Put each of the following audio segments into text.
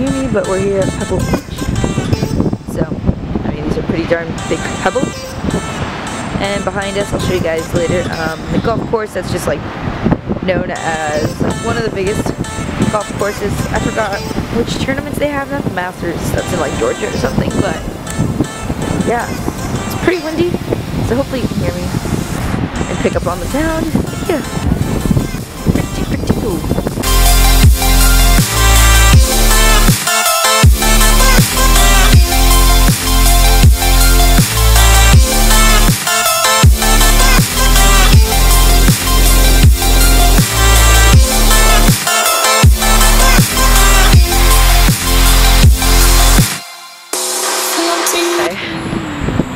uni, but we're here at Pebble Beach. So, I mean, these are pretty darn big pebbles. And behind us, I'll show you guys later, the golf course that's just like known as one of the biggest golf courses. I forgot which tournaments they have, not the Masters, that's in like Georgia or something, but yeah, it's pretty windy, so hopefully you can hear me and pick up on the sound. Yeah, pretty cool.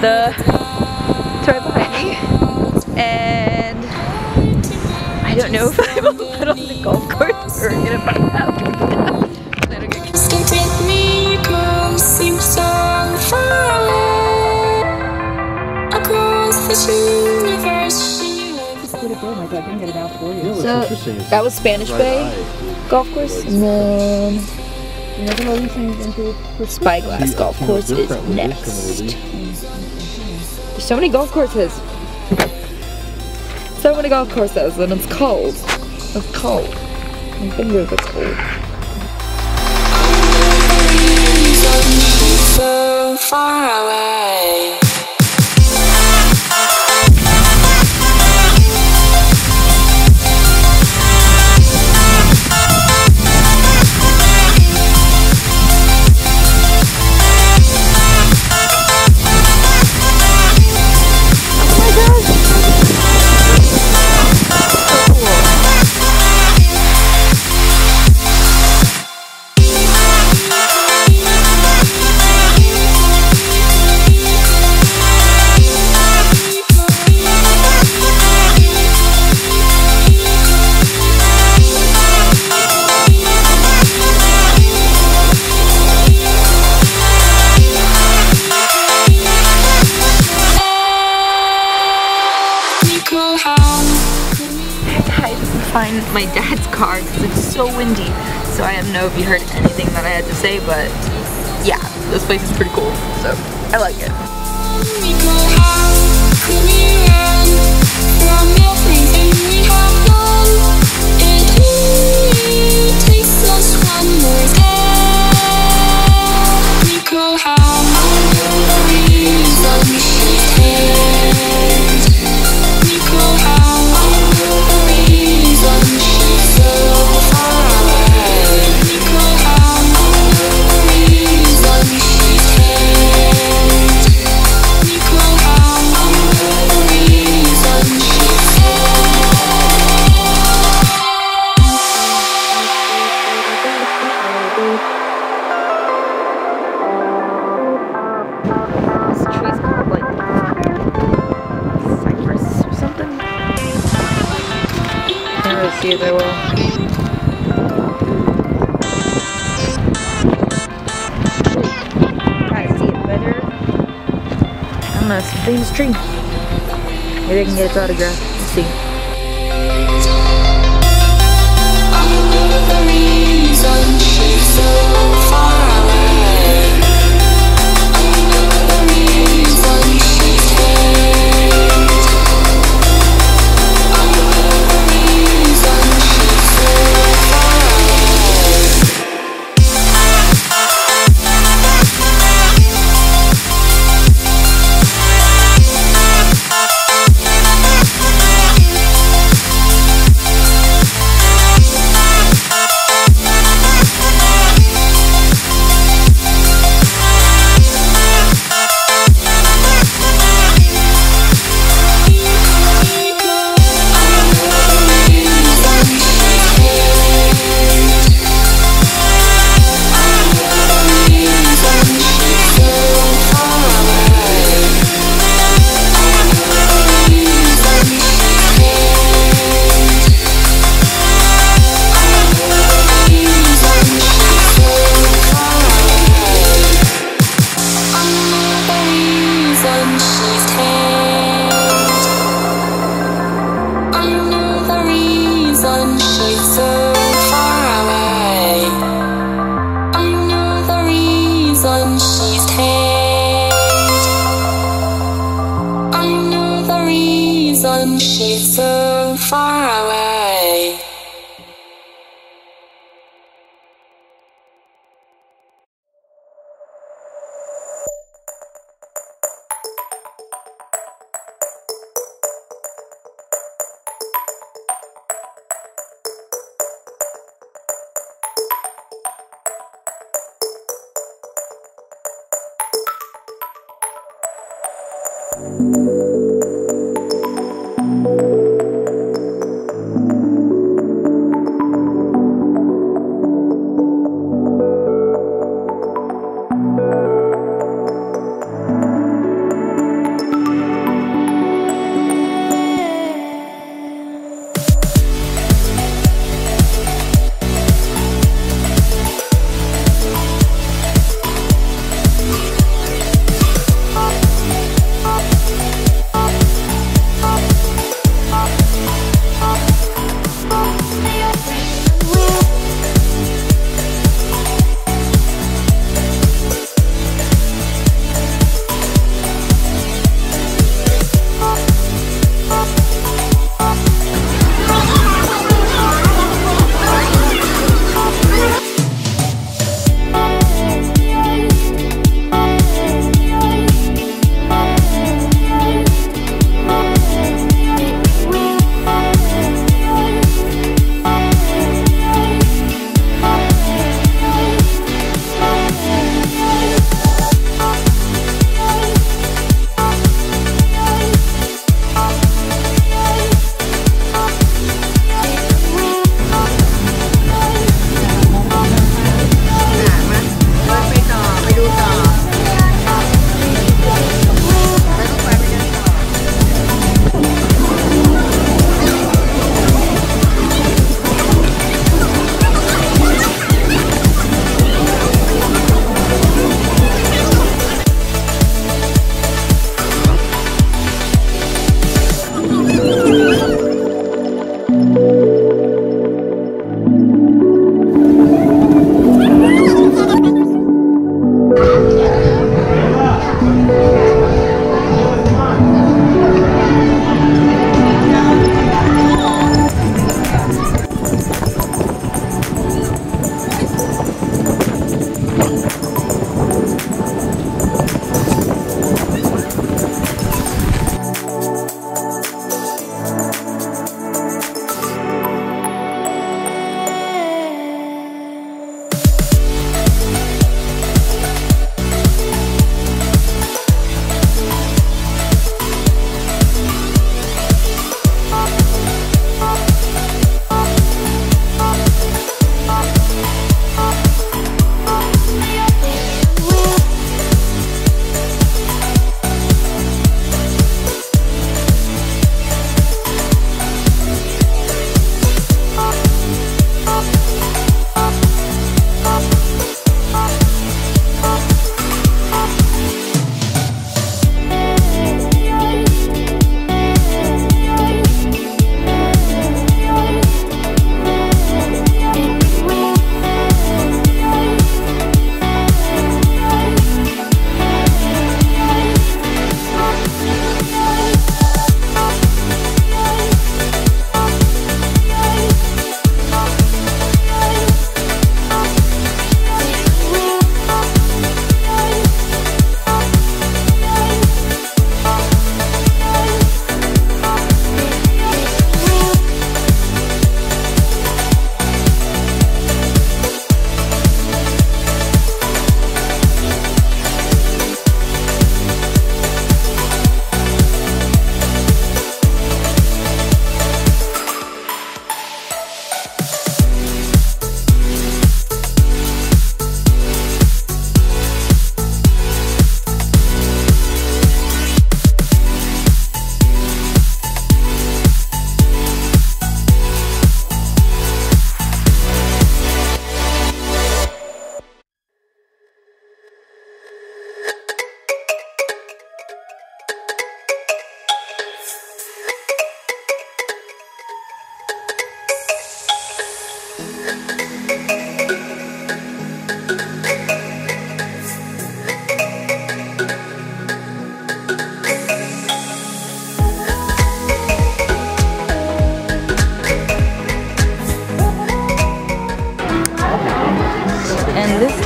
The toy behind me, and I don't know if I will put on the golf course or get a find out. Take me across, sing song across this universe. So that was Spanish Bay golf course, and then Spyglass golf course is next. There's so many golf courses. So many golf courses, and it's cold. It's cold. My fingers are cold. So far away. Find my dad's car because it's so windy, so I don't know if you heard anything that I had to say, but yeah, this place is pretty cool, so I like it. See if I will. Try to see it better. I'm gonna see this tree. Maybe I can get its autograph. Let's see. she's so far away.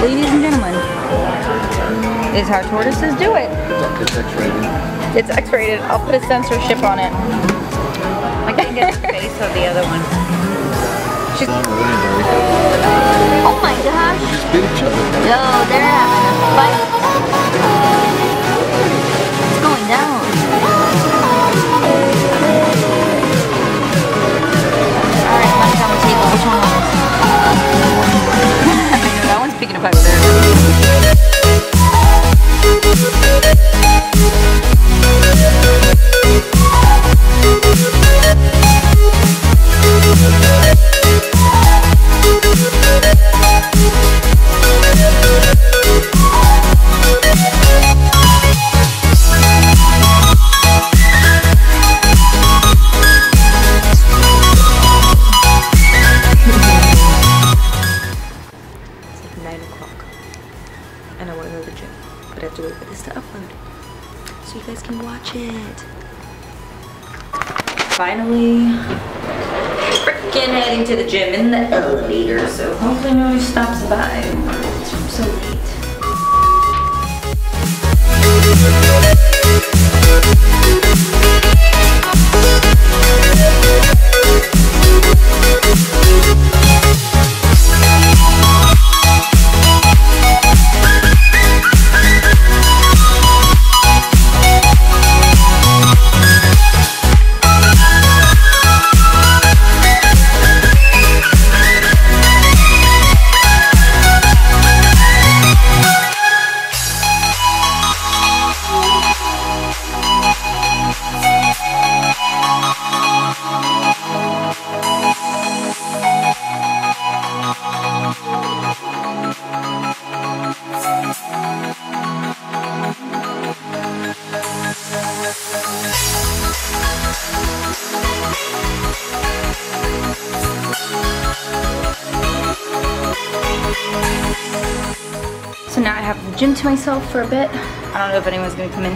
Ladies and gentlemen, is how tortoises do it. It's X-rated. It's X-rated. I'll put a censorship on it. I can't get the face of the other one. She's on the window. Oh my gosh. They just bit each other. No, they're having a fight. It's going down. Alright, let's have a table. Which one was it? That one's picking up over there. Finally, freaking heading to the gym in the elevator, so hopefully nobody stops by. I'm so now I have the gym to myself for a bit. I don't know if anyone's gonna come in.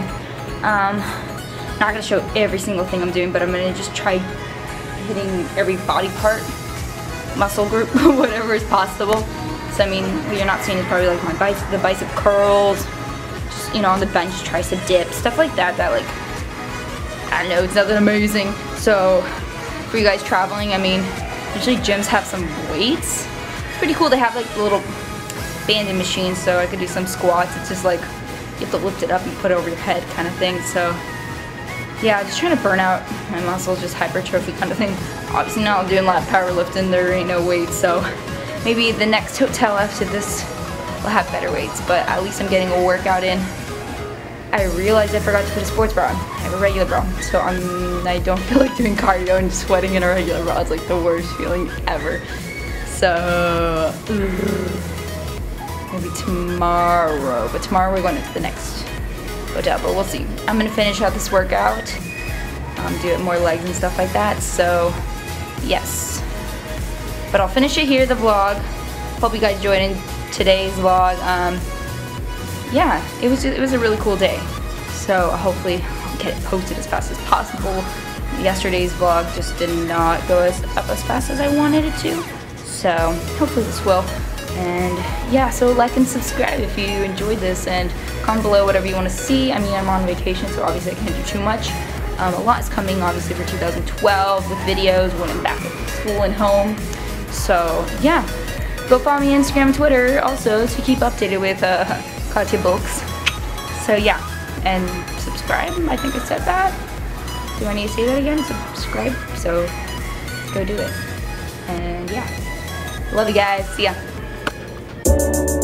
Not gonna show every single thing I'm doing, but I'm gonna just try hitting every body part, muscle group, whatever is possible. So I mean, what you're not seeing is probably like my bicep, the bicep curls, just, you know, on the bench, tricep dips, stuff like that, that like, I don't know, it's nothing amazing. So for you guys traveling, I mean, usually gyms have some weights. It's pretty cool to have like the little banding machine, so I could do some squats. It's just like you have to lift it up and put it over your head kind of thing. So yeah, just trying to burn out my muscles, just hypertrophy kind of thing. Obviously now I'm doing a lot of powerlifting, there ain't no weights, so maybe the next hotel after this will have better weights, but at least I'm getting a workout in. I realized I forgot to put a sports bra on. I have a regular bra, so I don't feel like doing cardio and sweating in a regular bra. It's like the worst feeling ever. So maybe tomorrow, but tomorrow we're going to the next hotel, but we'll see. I'm gonna finish out this workout, do more legs and stuff like that, so yes. But I'll finish it here, the vlog. Hope you guys joined in today's vlog. Yeah, it was a really cool day, so hopefully I'll get it posted as fast as possible. Yesterday's vlog just did not go up as fast as I wanted it to, so hopefully this will. And yeah, so like and subscribe if you enjoyed this, and comment below whatever you want to see. I mean, I'm on vacation, so obviously I can't do too much. A lot is coming obviously for 2012 with videos when I'm back at school and home. So yeah, go follow me on Instagram and Twitter also to keep updated with Katya Books. So yeah, and subscribe, I think I said that. Do I need to say that again? Subscribe, so go do it. And yeah, love you guys, see ya. Thank you.